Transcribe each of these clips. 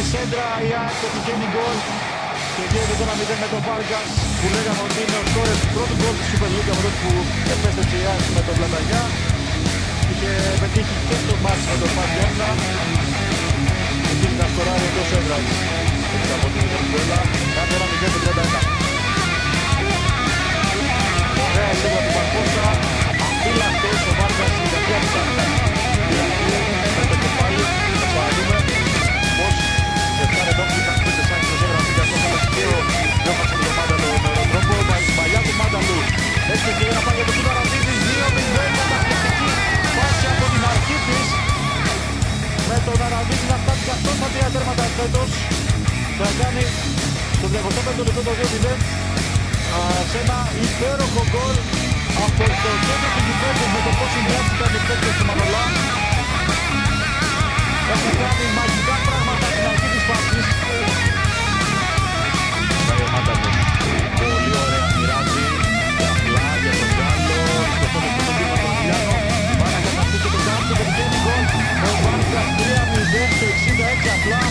στη σέντρα, η ΑΕΚ πετυχαίνει γκολ και γίνεται το 1-0 με τον Βάργας, που λέγαμε ότι είναι ο σκόρερ του πρώτου γκολ της Super League, αυτός που επέστρεψε η ΑΕΚ με τον Πλατανιά. Είχε πετύχει και στο μάτς με τον Παντιάννα, εκεί να σκοράρει ο Σέντρας. Έτσι από την Βελβέλα, κάνει 1-0 το 31. Ωραία σέντρα του Μαρκόσα, αφύλακτος ο Βάργας στην τελευταία της άκρας. Με το κεφάλι, θα παραδούμε πως ευκάνε τον Κιτακούς της άκρας έγραφε για αυτό το χασόν το Μάνταλο με τον τρόπο, παλιά του Μάνταλου. Έτσι και να πάει για το Κιταραντίδης, 2-0 καταπληκτική πάση από την αρχή της. Με τον Αραβίδη να φτάσει και αυτός στα 3 τέρματα φέτος. Θα κάνει στο 35 λεπτό το 2-0 σε ένα υπέροχο γκολ από το κέντρο του γηπέδου με το πώς συνδυάστηκαν οι παίκτες του Μανολά. Έχουν κάνει μαγικά πράγματα στην αρχή της φάσης. Πολύ ωραία μοιράζει και απλά για τον Γκάλο, το πρώτο που τον Παπαδοπουλιάνο. Πάρα καταστεί και τον Γκάλο και πετυχαίνει γκολ. Ο Βάρκας 3-0 στο 66 απλά.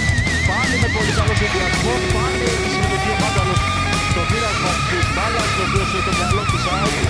Πάλι με πολύ καλό συνδυασμό, πάλι συμμετοχή ο Μάνταλος στο πείρασμα της μπάλας, το οποίο στο μυαλό της ΑΕΚ.